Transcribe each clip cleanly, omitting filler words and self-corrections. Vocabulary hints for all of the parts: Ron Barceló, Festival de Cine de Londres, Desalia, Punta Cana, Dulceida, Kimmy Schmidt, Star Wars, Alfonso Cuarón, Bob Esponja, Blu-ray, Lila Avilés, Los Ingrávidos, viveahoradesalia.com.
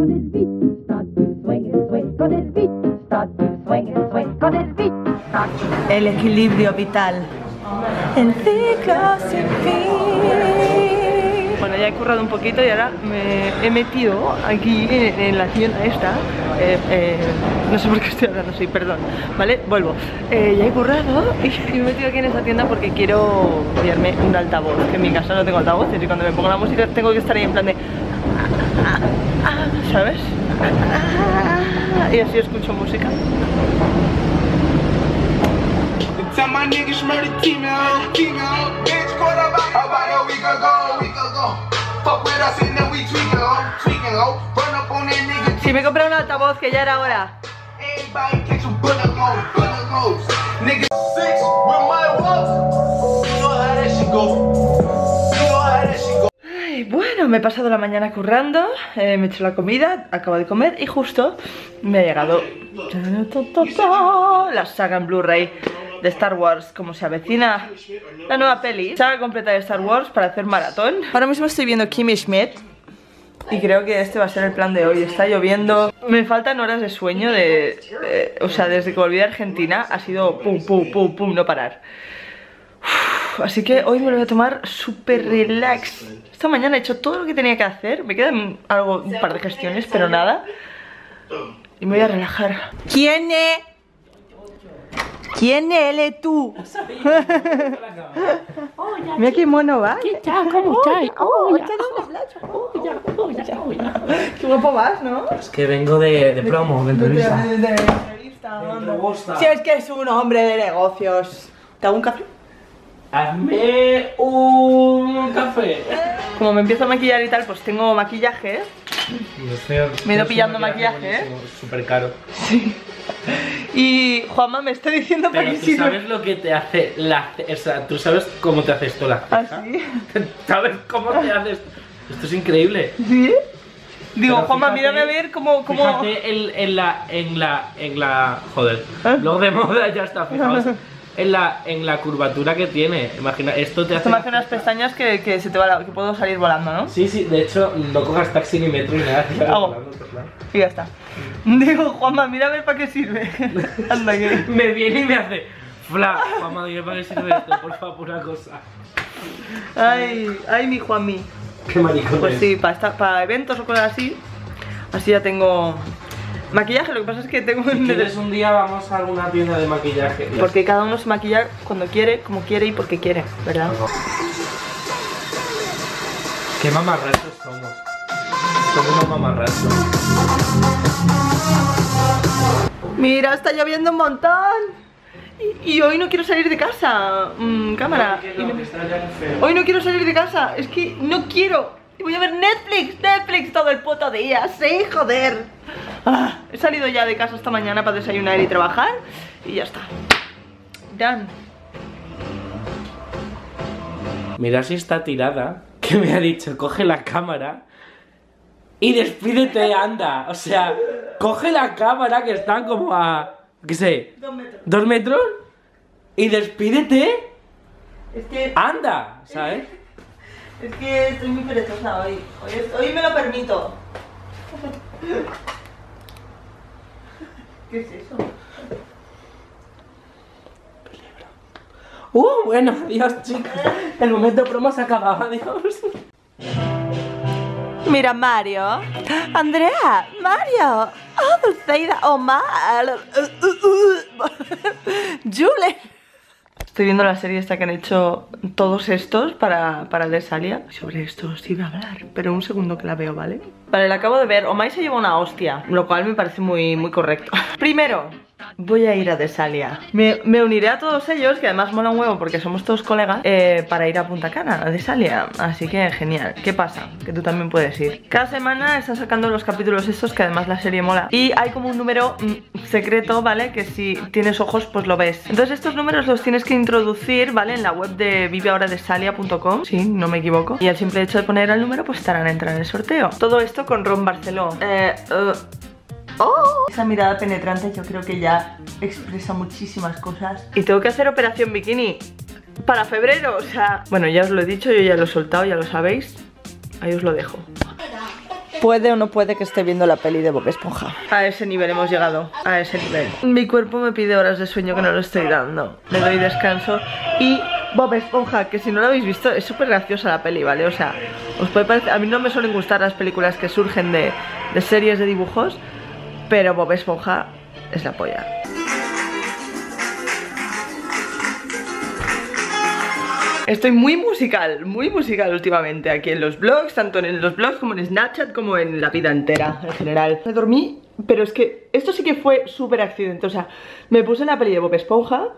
Con el beat, start to swing and swing. Con el beat, start to swing and swing. Con el beat, start to swing. El equilibrio vital. El ciclo sin fin. Bueno, ya he currado un poquito y ahora me he metido aquí en la tienda esta. No sé por qué estoy hablando, sí, perdón, ¿vale? Vuelvo. Ya he currado y me he metido aquí en esta tienda porque quiero pillarme un altavoz, que en mi casa no tengo altavoces y cuando me pongo la música tengo que estar ahí en plan de... ¿sabes? Y así escucho música. Si me compré un altavoz, que ya era hora. Bueno, me he pasado la mañana currando, me he hecho la comida, acabo de comer y justo me ha llegado la saga en Blu-ray de Star Wars, como se avecina la nueva peli, saga completa de Star Wars para hacer maratón. Ahora mismo estoy viendo Kimmy Schmidt y creo que este va a ser el plan de hoy. Está lloviendo, me faltan horas de sueño o sea, desde que volví de Argentina ha sido pum, pum, pum, pum, no parar. Así que hoy me lo voy a tomar súper relax. Esta mañana he hecho todo lo que tenía que hacer. Me quedan algo, un par de gestiones, pero nada. Y me voy a relajar. ¿Quién es? ¿Quién eres tú? Mira qué mono va. ¿Qué tal? ¿Cómo estás? Qué guapo vas, ¿no? Es que vengo de promo, de entrevista. Si es que es un hombre de negocios. ¿Te hago un café? Hazme un café. Como me empiezo a maquillar y tal, pues tengo maquillaje. Me he ido pillando maquillaje. Súper caro. Sí. Y Juanma me está diciendo pero para que si sabes lo que te hace la ceja. O sea, tú sabes cómo te haces tú la ceja. ¿Ah, sí? ¿Sabes cómo te haces? Esto es increíble. ¿Sí? Digo, pero Juanma, fíjate, mírame a ver cómo... Fíjate en la... Joder, ¿eh? Lo de moda ya está, fijaos. En la curvatura que tiene, imagina, esto te hace... Esto me hace unas pestañas que se te va que puedo salir volando, ¿no? Sí, sí, de hecho, no cojas taxi ni metro ni nada. Y ya está. Digo, Juanma, mira a ver para qué sirve. Anda, que... Me viene y me hace... Fla, Juanma, dime para qué sirve esto, por favor, una cosa. Ay, ay, mi Juanmi. Qué maricón. Pues sí, para eventos o cosas así. Así ya tengo... Maquillaje, lo que pasa es que tengo... Si quieres un día vamos a alguna tienda de maquillaje. Porque cada uno se maquilla cuando quiere, como quiere y porque quiere, ¿verdad? No. Qué mamarrachos somos. Somos unos mamarrachos. Mira, está lloviendo un montón. Y hoy no quiero salir de casa. Cámara. No, no, está ya feo. Hoy no quiero salir de casa. Es que no quiero. Y voy a ver Netflix todo el puto día. Sí, joder. Ah, he salido ya de casa esta mañana para desayunar y trabajar. Y ya está. Done. Mira si está tirada, que me ha dicho, coge la cámara y despídete, anda. O sea, coge la cámara que están como a... ¿Qué sé? 2 metros. 2 metros. Y despídete. Es que... Anda, ¿sabes? Es que estoy muy perezosa hoy. Hoy me lo permito. ¿Qué es eso? Peligro. Bueno, adiós, chicos. El momento promo se acababa, adiós. Mira, Mario. Andrea, Mario. Oh, Dulceida, Omar. Julie. Estoy viendo la serie esta que han hecho todos estos para Desalia. Sobre esto os iba a hablar, pero un segundo que la veo, ¿vale? Vale, la acabo de ver. Omai se lleva una hostia, lo cual me parece muy, muy correcto. Primero, voy a ir a Desalia. Me uniré a todos ellos, que además mola un huevo porque somos todos colegas, para ir a Punta Cana, a Desalia. Así que genial. ¿Qué pasa? Que tú también puedes ir. Cada semana están sacando los capítulos estos, que además la serie mola. Y hay como un número secreto, ¿vale? Que si tienes ojos, pues lo ves. Entonces estos números los tienes que introducir, ¿vale? En la web de viveahoradesalia.com, sí, no me equivoco. Y el simple hecho de poner el número, pues estarán entrando en el sorteo. Todo esto con Ron Barceló. Oh. Esa mirada penetrante yo creo que ya expresa muchísimas cosas. Y tengo que hacer operación bikini para febrero, o sea... Bueno, ya os lo he dicho, yo ya lo he soltado, ya lo sabéis. Ahí os lo dejo. puede o no puede que esté viendo la peli de Bob Esponja. A ese nivel hemos llegado, a ese nivel. Mi cuerpo me pide horas de sueño que no lo estoy dando. Le doy descanso. Y Bob Esponja, que si no lo habéis visto, es súper graciosa la peli, ¿vale? O sea, os puede parecer... A mí no me suelen gustar las películas que surgen de series de dibujos, pero Bob Esponja es la polla. Estoy muy musical últimamente aquí en los vlogs, tanto en los vlogs como en Snapchat, como en la vida entera en general. Me dormí, pero es que esto sí que fue súper accidente. O sea, me puse en la peli de Bob Esponja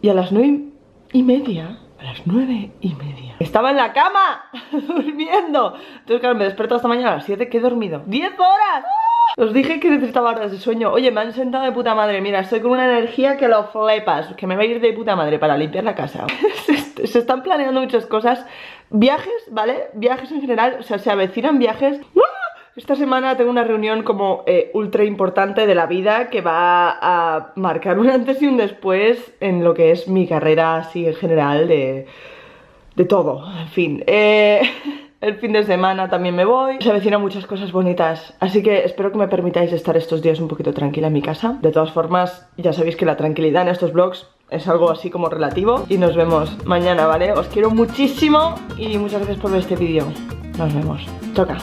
y a las 9:30, a las 9:30, estaba en la cama durmiendo. Entonces claro, me despierto esta mañana a las 7, que he dormido 10 horas. Os dije que necesitaba horas de sueño. Oye, me han sentado de puta madre. Mira, estoy con una energía que lo flipas, que me va a ir de puta madre para limpiar la casa. Se están planeando muchas cosas. Viajes, ¿vale? Viajes en general. O sea, se avecinan viajes. Esta semana tengo una reunión como ultra importante de la vida, que va a marcar un antes y un después en lo que es mi carrera así en general de todo. En fin, el fin de semana también me voy. Se avecinan muchas cosas bonitas, así que espero que me permitáis estar estos días un poquito tranquila en mi casa. De todas formas, ya sabéis que la tranquilidad en estos vlogs es algo así como relativo. Y nos vemos mañana, ¿vale? Os quiero muchísimo y muchas gracias por ver este vídeo. Nos vemos. Choca.